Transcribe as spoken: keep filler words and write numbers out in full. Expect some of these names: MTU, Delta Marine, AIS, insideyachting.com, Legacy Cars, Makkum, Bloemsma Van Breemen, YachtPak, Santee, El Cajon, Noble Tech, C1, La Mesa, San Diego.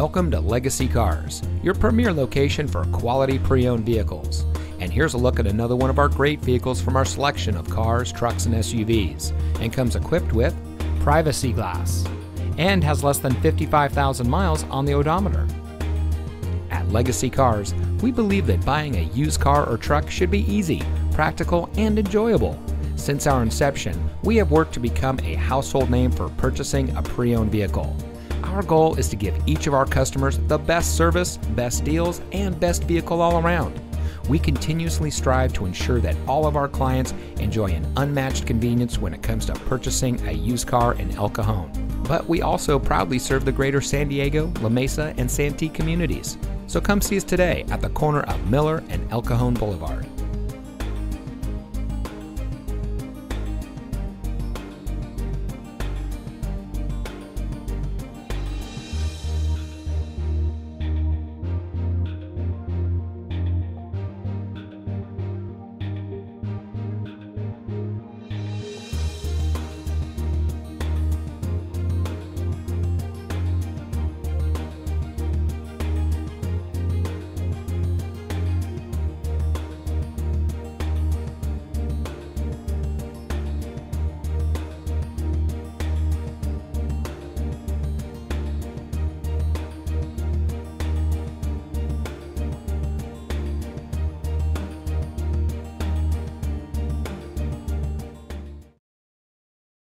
Welcome to Legacy Cars, your premier location for quality pre-owned vehicles. And here's a look at another one of our great vehicles from our selection of cars, trucks, and S U Vs, and comes equipped with privacy glass and has less than fifty-five thousand miles on the odometer. At Legacy Cars, we believe that buying a used car or truck should be easy, practical, and enjoyable. Since our inception, we have worked to become a household name for purchasing a pre-owned vehicle. Our goal is to give each of our customers the best service, best deals, and best vehicle all around. We continuously strive to ensure that all of our clients enjoy an unmatched convenience when it comes to purchasing a used car in El Cajon. But we also proudly serve the greater San Diego, La Mesa, and Santee communities. So come see us today at the corner of Miller and El Cajon Boulevard.